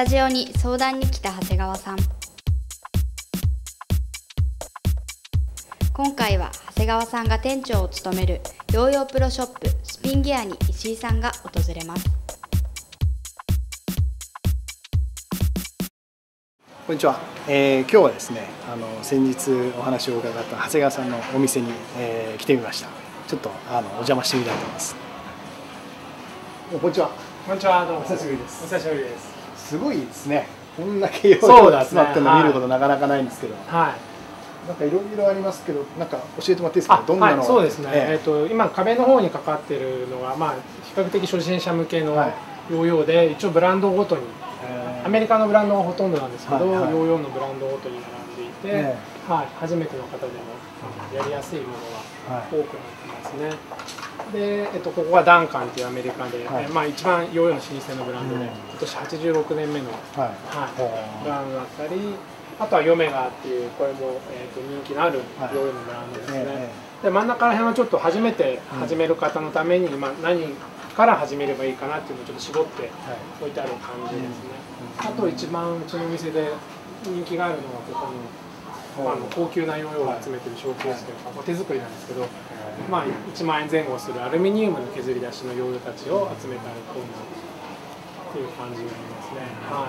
タジオに相談に来た長谷川さん。今回は長谷川さんが店長を務めるヨーヨープロショップスピンギアに石井さんが訪れます。こんにちは。今日はですね、先日お話を伺った長谷川さんのお店に、来てみました。ちょっとお邪魔してみたいと思います。こんにちは。こんにちは。どうもお久しぶりです。お久しぶりです。すごいですね。こんだけ用途が詰まってるの見ることなかなかないんですけど。はい。なんかいろいろありますけど、なんか教えてもらっていいですか。どんなの。そうですね。今壁の方にかかってるのが比較的初心者向けのヨーヨーで、一応ブランドごとに。アメリカのブランドがほとんどなんですけど、ヨーヨーのブランドごとに並んでいて、初めての方でもやりやすいものが多くなってますね。で、ここはダンカンっていうアメリカで、一番ヨーヨーの老舗のブランドで、今年86年目のブランドだったり、あとはヨメガっていうこれも人気のあるヨーヨーのブランドですね。で、真ん中ら辺はちょっと初めて始める方のために今何から始めればいいかなっていうのをちょっと絞って置いてある感じですね。あと一番うちのお店で人気があるのがここの高級なヨーヨーを集めてるショーケースというか、手作りなんですけど、1万円前後するアルミニウムの削り出しのヨーヨーたちを集めたコーナーっていう感じになりますね。はい、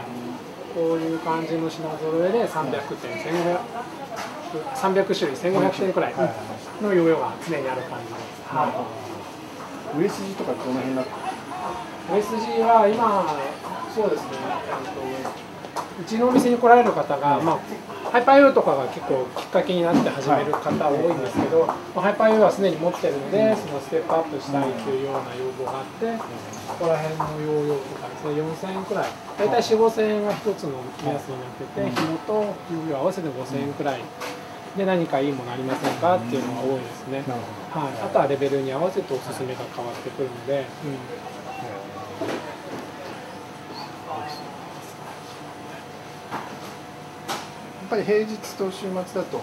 こういう感じの品揃えで300種類1500点くらいのヨーヨーが常にある感じです。売れ筋とかどの辺だったんですか？売れ筋は今、そうですね、うちのお店に来られる方が、ハイパーヨーヨーとかが結構きっかけになって始める方多いんですけど、ハイパーヨーヨーはすでに持ってるので、そのステップアップしたいというような要望があって、ここら辺のヨーヨーとかですね、4000円くらい、大体4、5000円が一つの目安になってて、紐とヨーヨー合わせて5000円くらい。で、何かいいものありませんかっていうのが多いですね。はい、あとはレベルに合わせておすすめが変わってくるので、やっぱり平日と週末だとどっ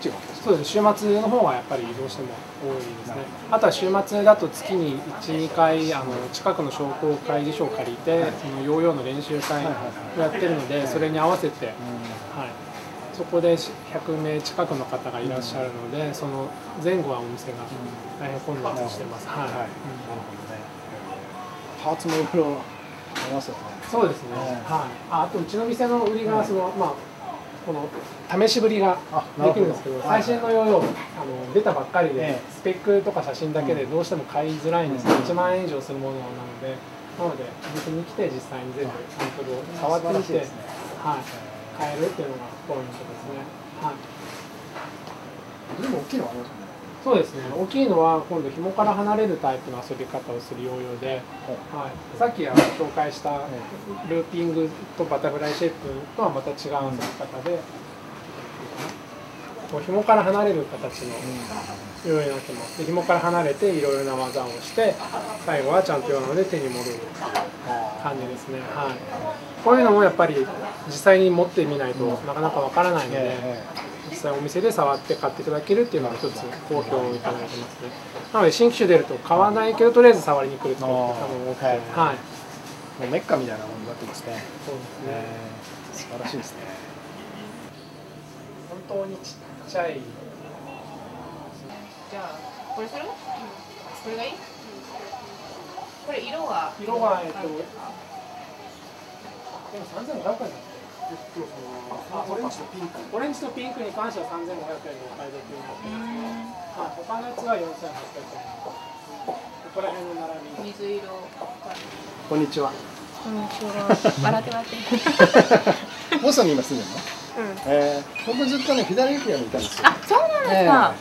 ちが多いですか？そうですね、週末の方がやっぱりどうしても多いですね。あとは週末だと月に1、2回近くの商工会議所を借りて、そのヨーヨーの練習会をやってるので、それに合わせて、そこで100名近くの方がいらっしゃるので、その前後はお店が大変混雑してます。パーツもいろいろありますよね。そうですね。あとうちの店の売りがこの試しぶりができるんですけど、最新のヨーヨー出たばっかりでスペックとか写真だけでどうしても買いづらいんですけど、1万円以上するものなので、お店に来て実際に全部サンプルを触ってみて買えるっていうのがポイントですね。はい。でも大きいのはありますね。そうですね。大きいのは今度紐から離れるタイプの遊び方をするヨーヨーで、はい。さっき紹介したルーピングとバタフライシェイプとはまた違う遊び方で、こう紐から離れる形のヨーヨーになってます。で、紐から離れていろいろな技をして、最後はちゃんとヨーヨーで手に戻る感じですね。はい。こういうのもやっぱり実際に持ってみないとなかなかわからないので、実際お店で触って買っていただけるっていうのが一つ好評をいただいてますね。なので新機種出ると買わないけどとりあえず触りに来るっていうのが多分多くて、もうメッカみたいなものになってますね。そうですね。素晴らしいですね。本当にちっちゃい。じゃあこれする？これがいい？これ色は？色はでも3500円だって。オレンジとピンクに関しては3500円のお買い得になってますね。他のやつは4800円。ここら辺の並び。水色。こんにちは。こんにちは。笑ってます。モスさんに今住んでるの？僕ずっとね左行き屋にいたんですよ。あ、そうなんです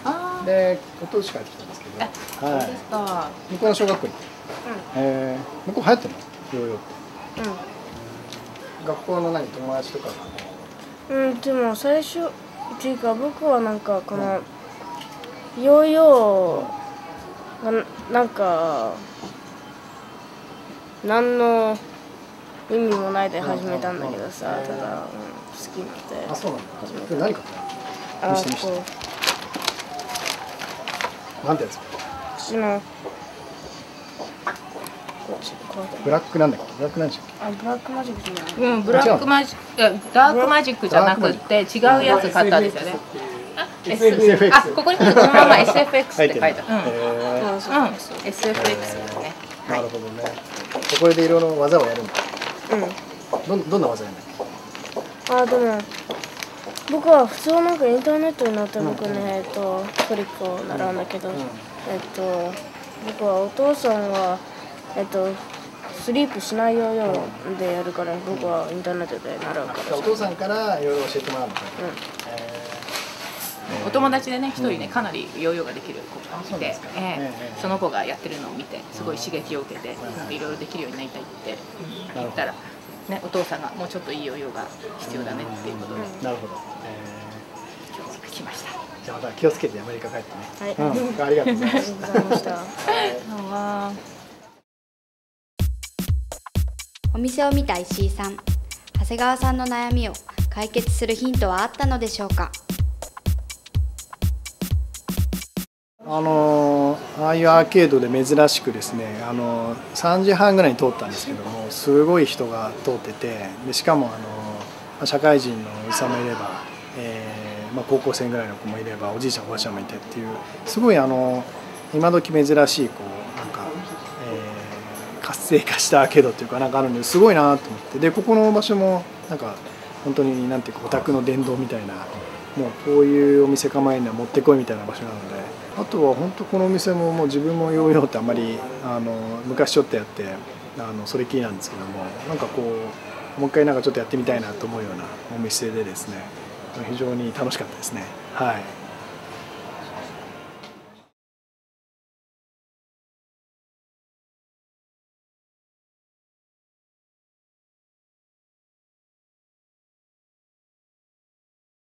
か。で、おととし帰ってきたんですけど。そうですか。向こうの小学校に。向こう流行ってるの？ヨーヨーって。学校の友達とかでも最初っていうか、僕はこのヨーヨーが何の意味もないで始めたんだけどさ、ただ好きになって。あ、そうなんだ。これ何買ったの？見せて見せて。なんてやつ？ブラックなんだっけ、ブラックなんでしたっけ。ブラックマジックじゃない。うん、ブラックマジック、ダークマジックじゃなくて違うやつ買ったんですよね。あ、ここにこのまま SFX って書いてある。うん、SFX ですね。なるほどね。これでいろいろ技をやるんだ。うん。どんな技やるの。あ、でも僕は普通なんかインターネットになって僕ね、トリックを習うんだけど、僕はお父さんはスリープしないようでやるから、僕はインターネットで習うから。お父さんからいろいろ教えてもらうの。お友達でね、一人ね、かなりヨーヨーができる子がいて、その子がやってるのを見てすごい刺激を受けて、いろいろできるようになりたいって言ったらね、お父さんがもうちょっといいヨーヨーが必要だねっていうことで、なるほど、今日は来ました。じゃあまた気をつけてアメリカ帰ってね。はい、ありがとうございました。お店を見た石井さん、長谷川さんの悩みを解決するヒントはあったのでしょうか。ああいうアーケードで珍しくですね、3時半ぐらいに通ったんですけども、すごい人が通ってて、でしかも社会人のおじさんもいれば、高校生ぐらいの子もいれば、おじいちゃんおばあちゃんもいてっていう、すごい今時珍しいこうなんか、活性化したアーケードっていうかなんかあるんですごいなと思って、でここの場所もなんか本当になんていうか、お宅の殿堂みたいな、もうこういうお店構えにはもってこいみたいな場所なので。あとは本当このお店ももう自分もヨーヨーってあんまり昔ちょっとやってそれきりなんですけども、なんかこうもう一回なんかちょっとやってみたいなと思うようなお店でですね、非常に楽しかったですね。はい。